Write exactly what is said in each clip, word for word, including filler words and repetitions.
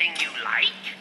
anything you like?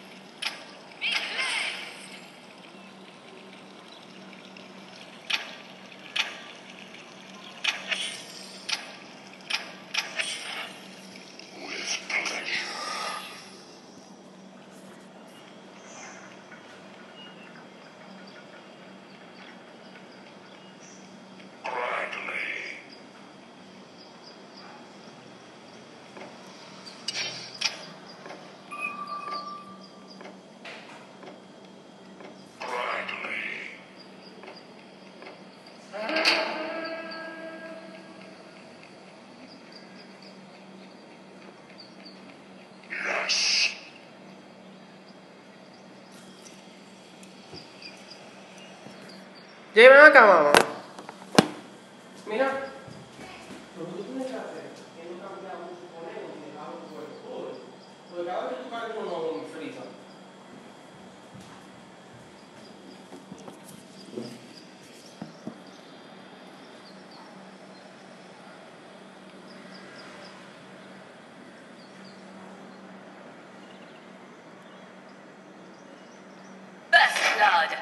Llévame acá, mamá. Mira. Lo que tú tienes que hacer es no cambiar mucho con él y dejarlo por el pobre. Porque cada vez que tú cargas uno a uno, me frisa. Best blood.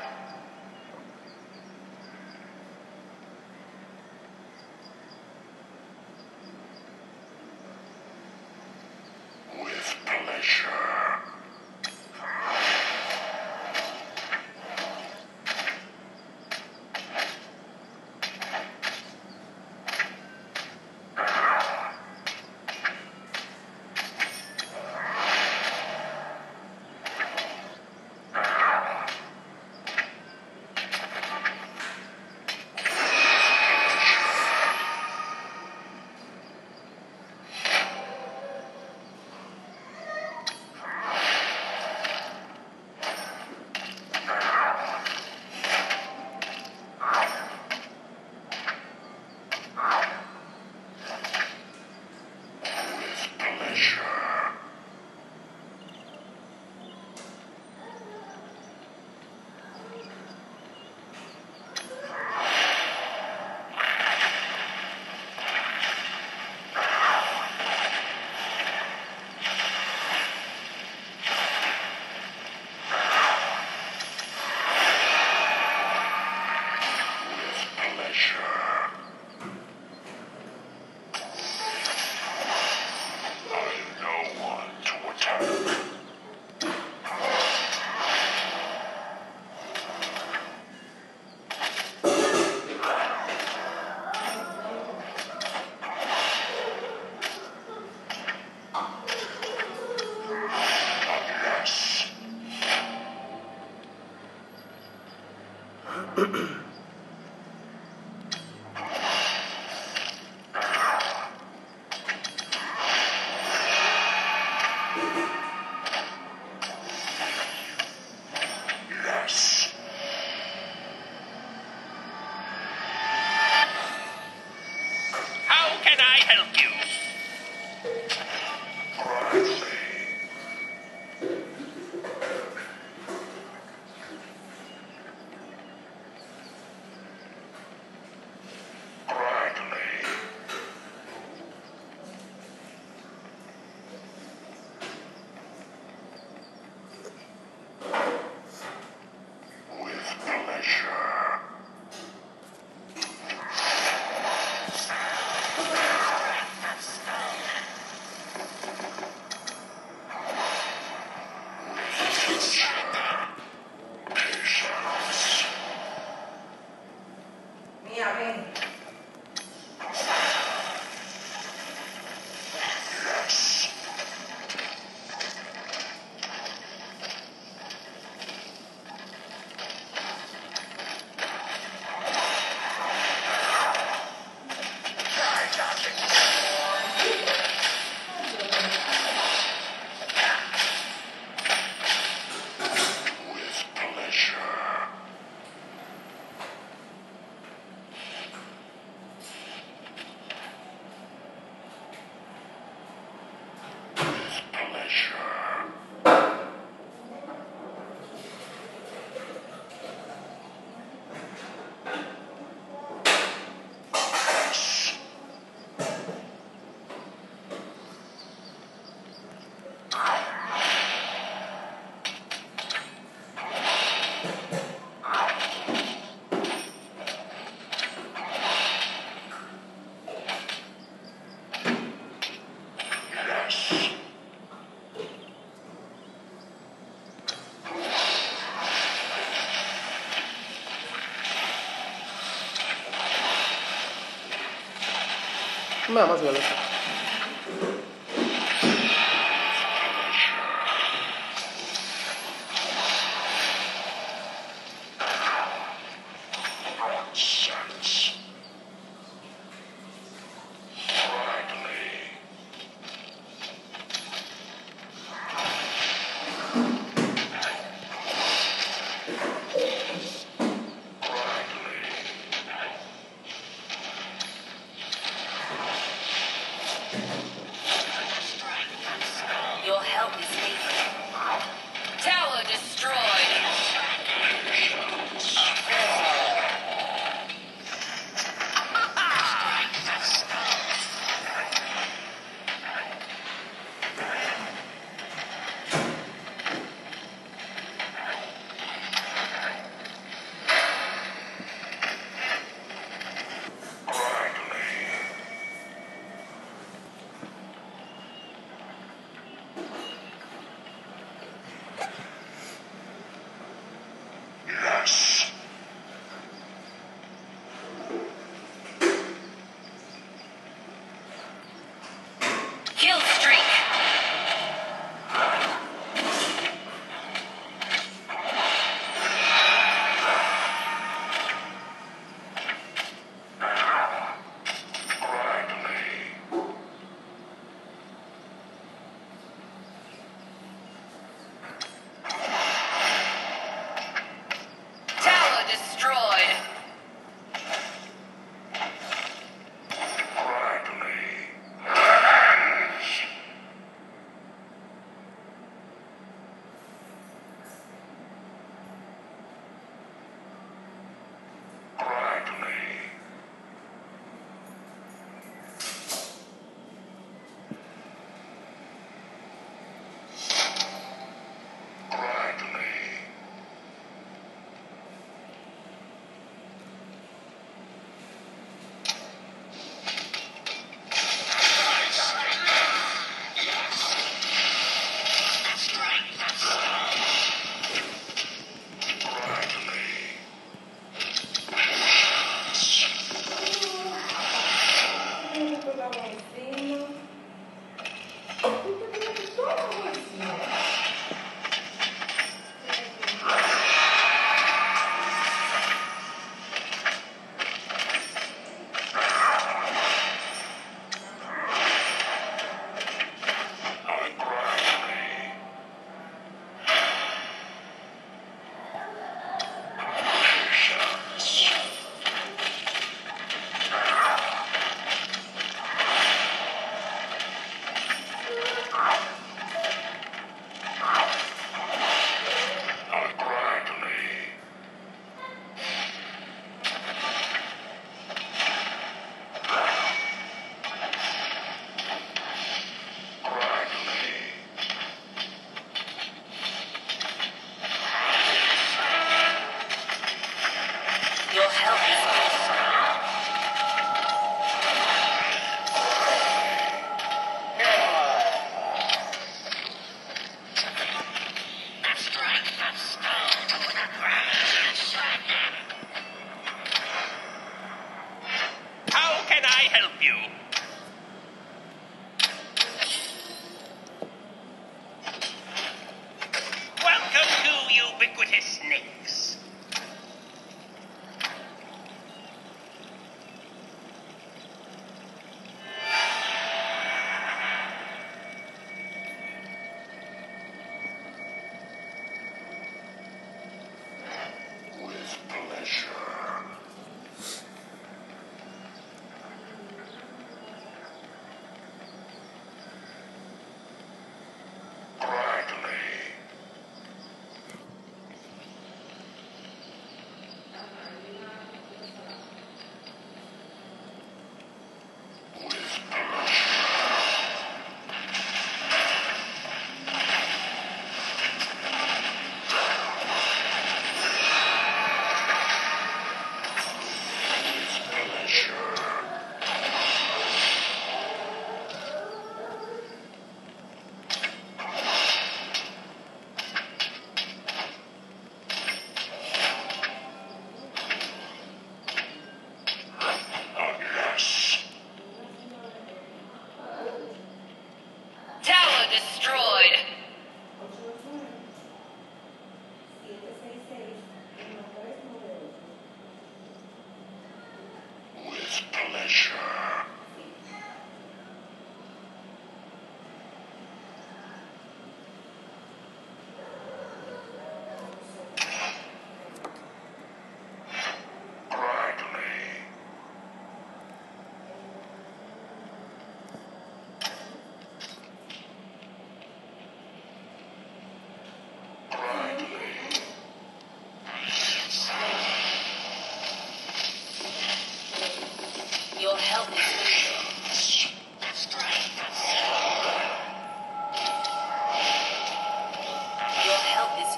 Nada más vale.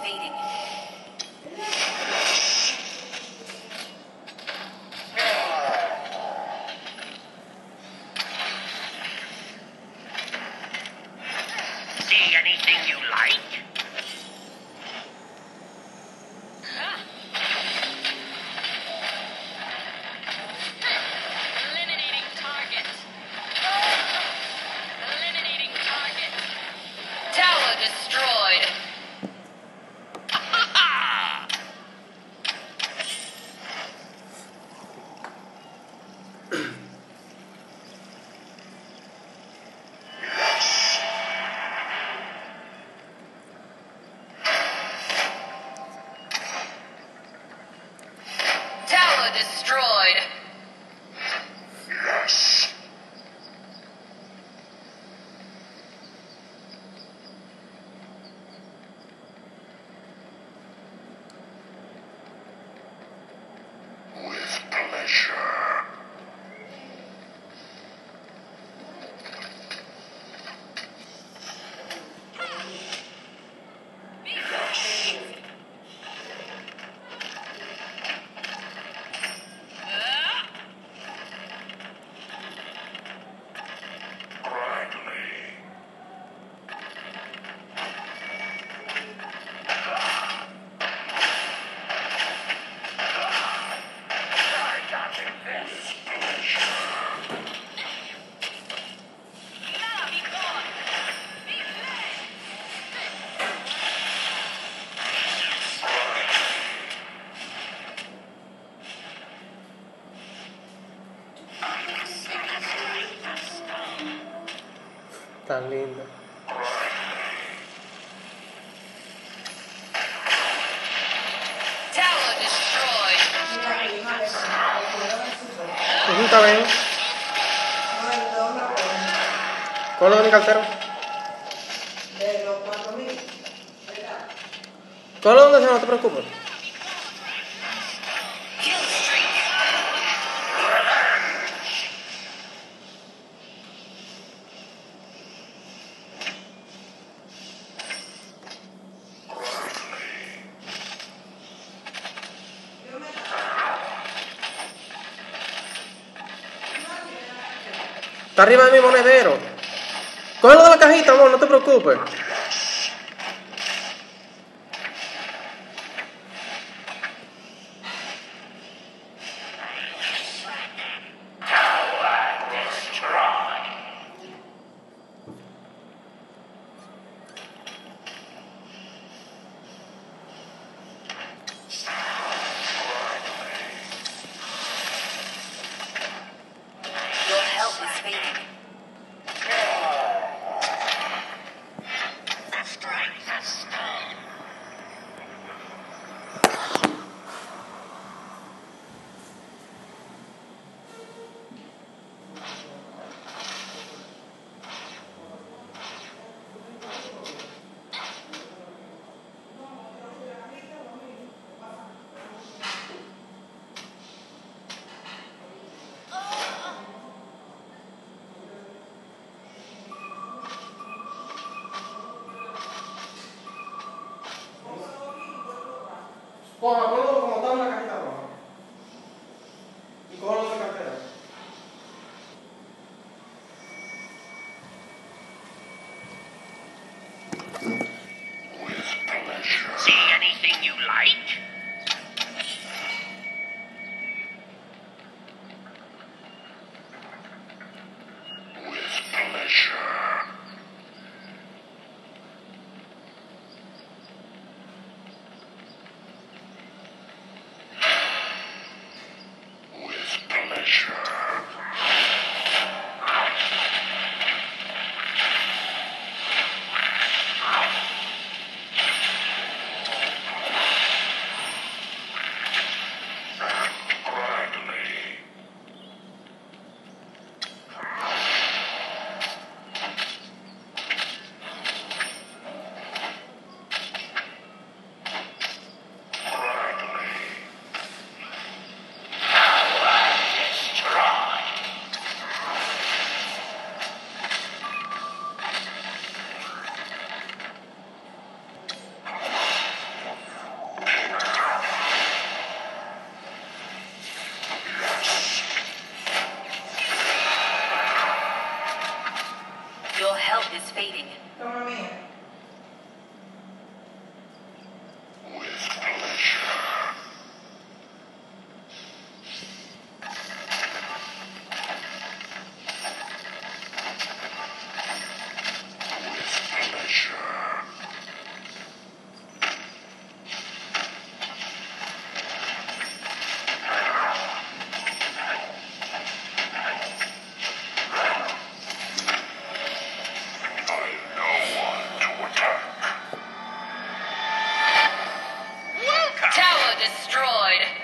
waiting. See anything you like? Destroyed. Yes. With pleasure. Tan linda. Tower destroyed. Está bien. ¿Cuál es el cartero? De los cuatro mil. ¿Cuál es donde se no te preocupes? Está arriba de mi monedero. Cógelo de la cajita, amor, no te preocupes. Por acuerdo, como está una cajita roja. Y cojo la cartera. See anything you like? destroyed.